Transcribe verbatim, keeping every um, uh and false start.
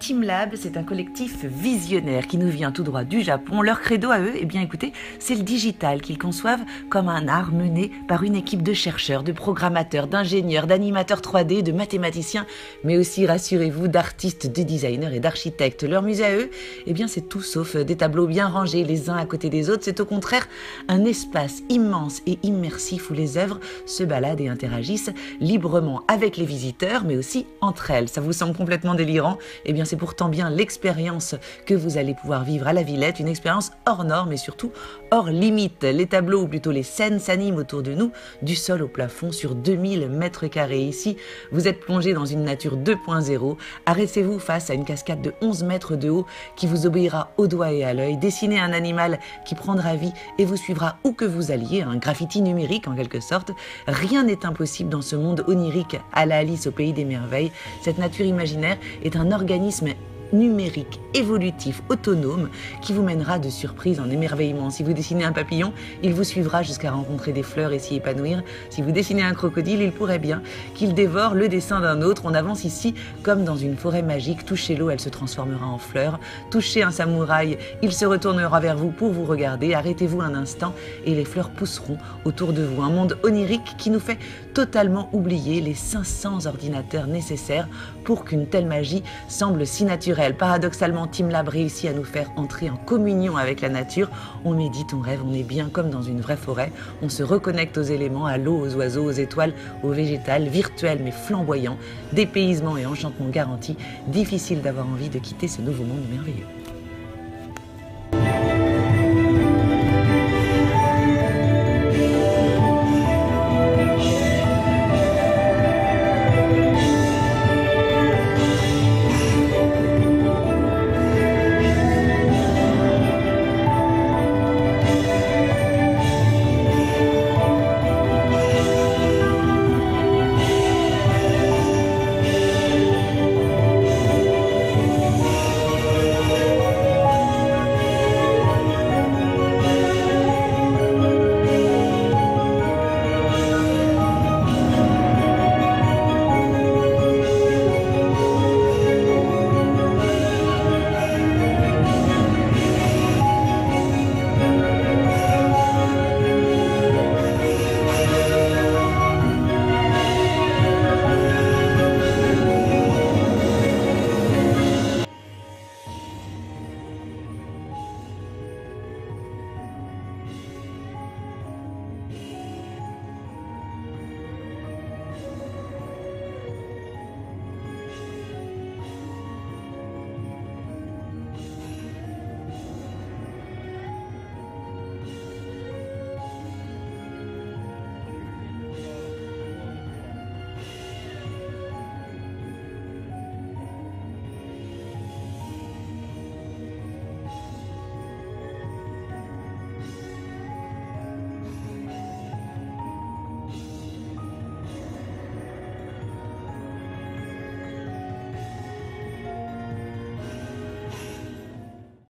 Team Lab, c'est un collectif visionnaire qui nous vient tout droit du Japon. Leur credo à eux, eh bien écoutez, c'est le digital qu'ils conçoivent comme un art mené par une équipe de chercheurs, de programmateurs, d'ingénieurs, d'animateurs trois D, de mathématiciens, mais aussi, rassurez-vous, d'artistes, de designers et d'architectes. Leur musée à eux, eh bien c'est tout sauf des tableaux bien rangés les uns à côté des autres. C'est au contraire un espace immense et immersif où les œuvres se baladent et interagissent librement avec les visiteurs, mais aussi entre elles. Ça vous semble complètement délirant? Eh bien c'est pourtant bien l'expérience que vous allez pouvoir vivre à La Villette, une expérience hors norme et surtout hors limite. Les tableaux, ou plutôt les scènes, s'animent autour de nous, du sol au plafond, sur deux mille mètres carrés. Ici, vous êtes plongé dans une nature deux point zéro. Arrêtez-vous face à une cascade de onze mètres de haut qui vous obéira au doigt et à l'œil. Dessinez un animal qui prendra vie et vous suivra où que vous alliez, un graffiti numérique en quelque sorte. Rien n'est impossible dans ce monde onirique à la Alice au pays des merveilles. Cette nature imaginaire est un organisme numérique, évolutif, autonome, qui vous mènera de surprise en émerveillement. Si vous dessinez un papillon, il vous suivra jusqu'à rencontrer des fleurs et s'y épanouir. Si vous dessinez un crocodile, il pourrait bien qu'il dévore le dessin d'un autre. On avance ici comme dans une forêt magique. Touchez l'eau, elle se transformera en fleur. Touchez un samouraï, il se retournera vers vous pour vous regarder. Arrêtez-vous un instant et les fleurs pousseront autour de vous. Un monde onirique qui nous fait totalement oublier les cinq cents ordinateurs nécessaires pour qu'une telle magie semble si naturelle. Paradoxalement, Team Lab réussit à nous faire entrer en communion avec la nature. On médite, on rêve, on est bien comme dans une vraie forêt. On se reconnecte aux éléments, à l'eau, aux oiseaux, aux étoiles, aux végétales, virtuels mais flamboyants, dépaysement et enchantement garantis. Difficile d'avoir envie de quitter ce nouveau monde merveilleux.